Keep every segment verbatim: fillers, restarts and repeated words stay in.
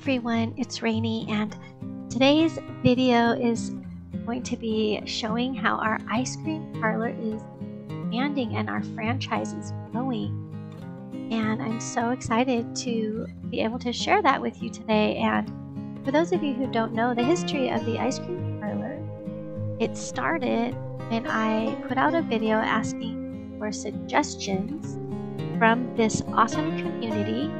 everyone, it's Rainy, and today's video is going to be showing how our ice cream parlor is expanding and our franchise is growing. And I'm so excited to be able to share that with you today. And for those of you who don't know the history of the ice cream parlor, it started when I put out a video asking for suggestions from this awesome community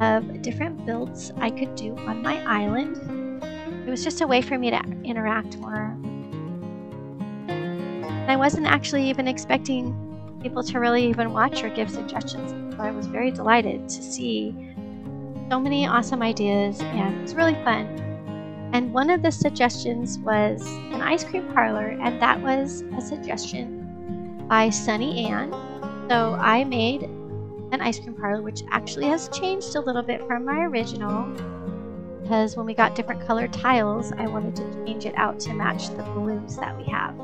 of different builds I could do on my island. It was just a way for me to interact more. And I wasn't actually even expecting people to really even watch or give suggestions, so I was very delighted to see so many awesome ideas, and it was really fun. And one of the suggestions was an ice cream parlor, and that was a suggestion by Sunny Ann. So I made an ice cream parlor, which actually has changed a little bit from my original, because when we got different colored tiles, I wanted to change it out to match the balloons that we have.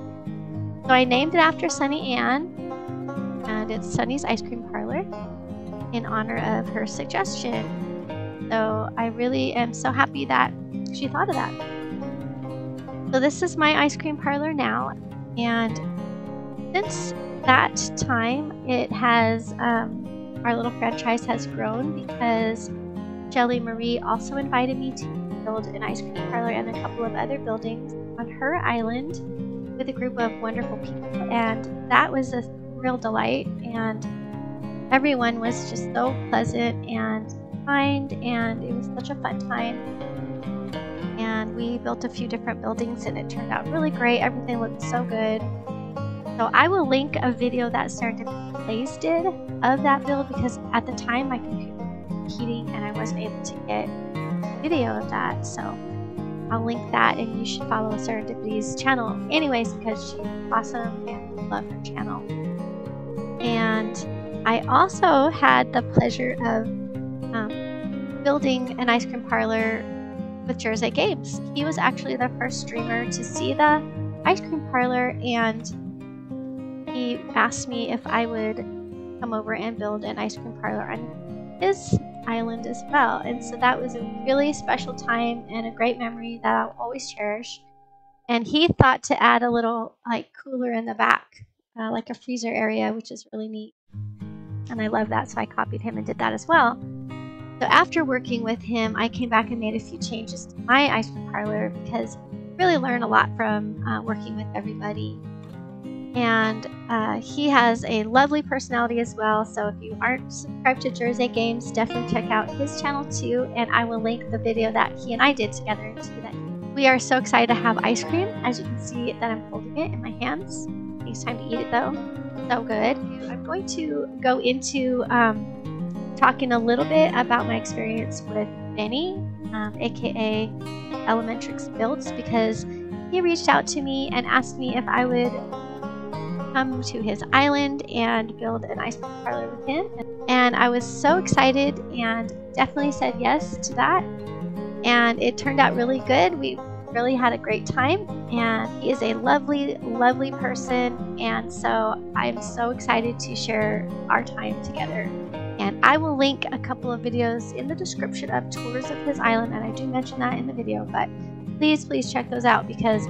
So I named it after Sunny Ann, and it's Sunny's Ice Cream Parlor in honor of her suggestion. So I really am so happy that she thought of that. So this is my ice cream parlor now, and since that time it has um, our little franchise has grown, because Shelly Marie also invited me to build an ice cream parlor and a couple of other buildings on her island with a group of wonderful people, and that was a real delight. And everyone was just so pleasant and kind, and it was such a fun time. And we built a few different buildings and it turned out really great. Everything looked so good. So I will link a video that Serendipity Plays did of that build, because at the time my computer was heating and I wasn't able to get a video of that. So I'll link that, and you should follow Serendipity's channel anyways, because she's awesome and I love her channel. And I also had the pleasure of um, building an ice cream parlor with Gerse Games. He was actually the first streamer to see the ice cream parlor, and he asked me if I would come over and build an ice cream parlor on his island as well. And so that was a really special time and a great memory that I'll always cherish. And he thought to add a little like cooler in the back, uh, like a freezer area, which is really neat. And I love that, so I copied him and did that as well. So after working with him, I came back and made a few changes to my ice cream parlor, because I really learned a lot from uh, working with everybody. And uh, he has a lovely personality as well, so if you aren't subscribed to Gerse Games, definitely check out his channel too, and I will link the video that he and I did together to that. We are so excited to have ice cream. As you can see that I'm holding it in my hands. It's time to eat it though. So good. I'm going to go into um, talking a little bit about my experience with Benny, um, aka ElmntrxBuilds, because he reached out to me and asked me if I would come to his island and build an ice cream parlor with him, and I was so excited and definitely said yes to that, and it turned out really good. We really had a great time, and he is a lovely lovely person, and so I'm so excited to share our time together. And I will link a couple of videos in the description of tours of his island, and I do mention that in the video, but please please check those out, because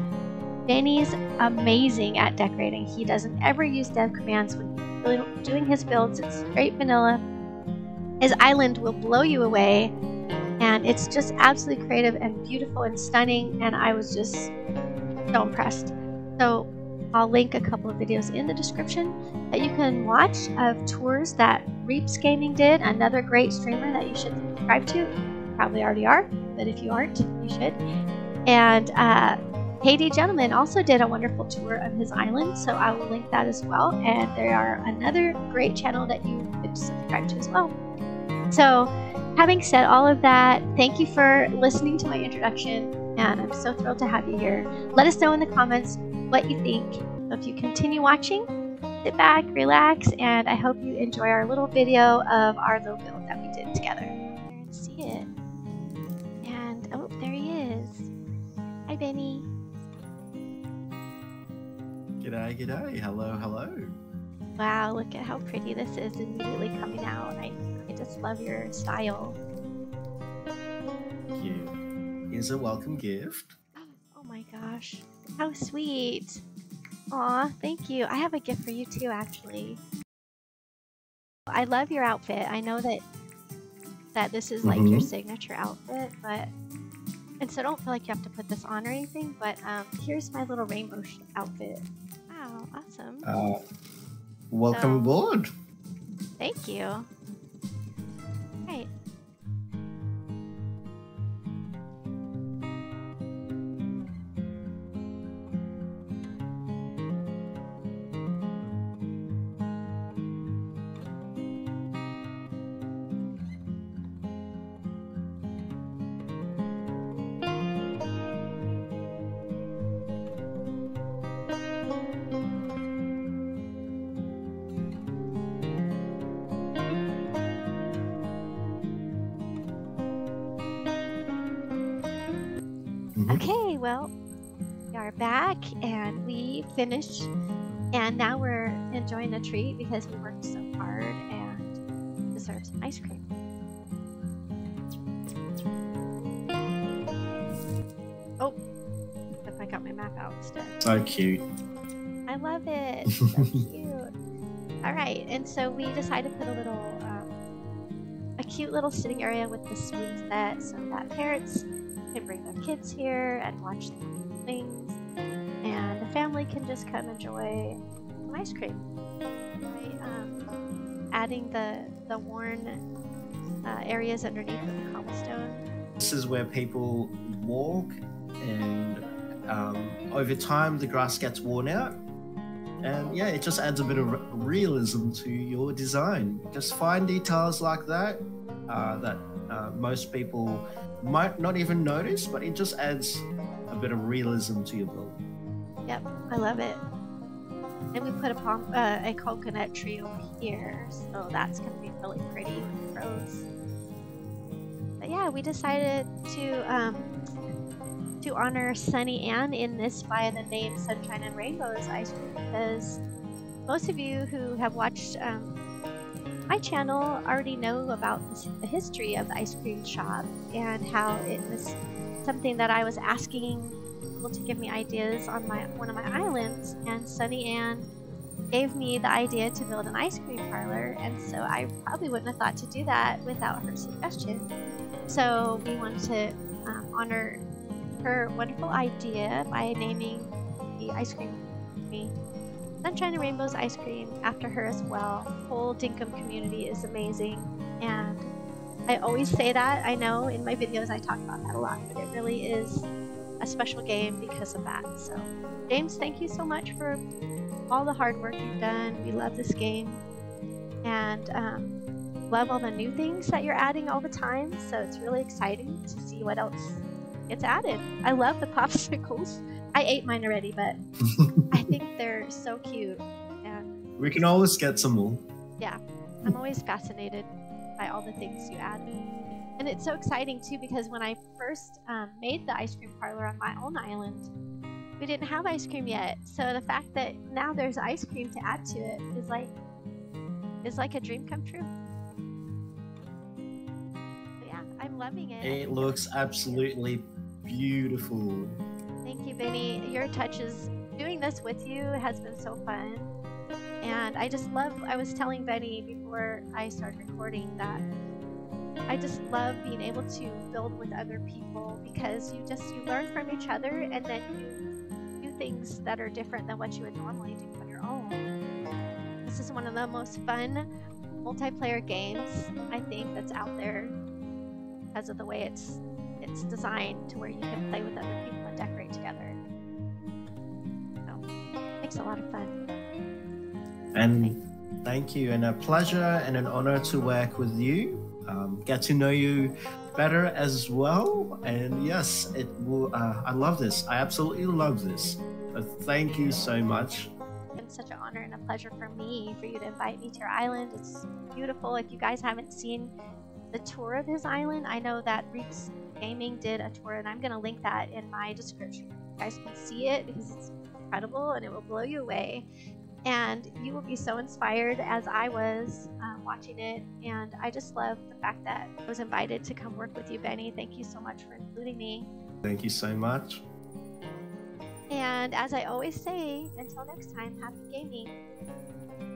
Benny's amazing at decorating. He doesn't ever use dev commands when he's doing his builds. It's straight vanilla. His island will blow you away, and it's just absolutely creative and beautiful and stunning, and I was just so impressed. So I'll link a couple of videos in the description that you can watch of tours that Reaps Gaming did, another great streamer that you should subscribe to. You probably already are, but if you aren't, you should. And uh K D Gentlemen also did a wonderful tour of his island, so I will link that as well. And they are another great channel that you could subscribe to as well. So, having said all of that, thank you for listening to my introduction, and I'm so thrilled to have you here. Let us know in the comments what you think. So if you continue watching, sit back, relax, and I hope you enjoy our little video of our little build that we did together. See it. And, oh, there he is. Hi, Benny. G'day, g'day. Hello, hello. Wow, look at how pretty this is immediately coming out. I, I just love your style. is a welcome gift. Oh my gosh, how sweet. Aw, thank you. I have a gift for you too, actually. I love your outfit. I know that that this is like mm-hmm. your signature outfit, but and so don't feel like you have to put this on or anything, but um, here's my little rainbow outfit. Wow, awesome. Uh, welcome so, aboard. Thank you. Right. Okay, well, we are back and we finished, and now we're enjoying a treat because we worked so hard and deserve some ice cream. Oh, I got my map out instead. So cute. I love it. So cute. All right, and so we decided to put a little, um, a cute little sitting area with the swing set so that parents can bring their kids here and watch the things, and the family can just come enjoy some ice cream. By um, adding the the worn uh, areas underneath the cobblestone. This is where people walk, and um, over time the grass gets worn out, and yeah, it just adds a bit of realism to your design. Just fine details like that uh, that uh, most people might not even notice, but it just adds a bit of realism to your build. Yep, I love it. And we put a palm, uh, a coconut tree over here, so that's gonna be really pretty with rose. But yeah, we decided to um, to honor Sunny Ann in this by the name Sunshine and Rainbows Ice Cream, because most of you who have watched um, my channel already know about the history of the ice cream shop and how it was something that I was asking people to give me ideas on my one of my islands, and Sunny Ann gave me the idea to build an ice cream parlor, and so I probably wouldn't have thought to do that without her suggestion. So we wanted to um, honor her wonderful idea by naming the ice cream company Sunshine and Rainbows Ice Cream after her as well. The whole Dinkum community is amazing, and I always say that. I know in my videos I talk about that a lot, but it really is a special game because of that. So, James, thank you so much for all the hard work you've done. We love this game, and um, love all the new things that you're adding all the time, so it's really exciting to see what else gets added. I love the popsicles. I ate mine already, but I think they're so cute. And we can always get some more. Yeah, I'm always fascinated by all the things you add. And it's so exciting too, because when I first um, made the ice cream parlor on my own island, we didn't have ice cream yet. So the fact that now there's ice cream to add to it is like, is like a dream come true. But yeah, I'm loving it. It looks absolutely beautiful. Thank you, Benny. Your touches, doing this with you has been so fun. And I just love, I was telling Benny before I started recording that I just love being able to build with other people, because you just, you learn from each other, and then you do things that are different than what you would normally do on your own. This is one of the most fun multiplayer games, I think, that's out there because of the way it's, it's designed to where you can play with other people. Decorate together. So, makes a lot of fun. And thanks. Thank you, and a pleasure and an honor to work with you. Um, get to know you better as well. And yes, it will. Uh, I love this. I absolutely love this. So thank you so much. It's such an honor and a pleasure for me for you to invite me to your island. It's beautiful. If you guys haven't seen the tour of his island, I know that Reaps Gaming did a tour, and I'm going to link that in my description. You guys can see it because it's incredible and it will blow you away, and you will be so inspired as I was um, watching it. And I just love the fact that I was invited to come work with you, Benny. Thank you so much for including me. Thank you so much. And as I always say, until next time, happy gaming.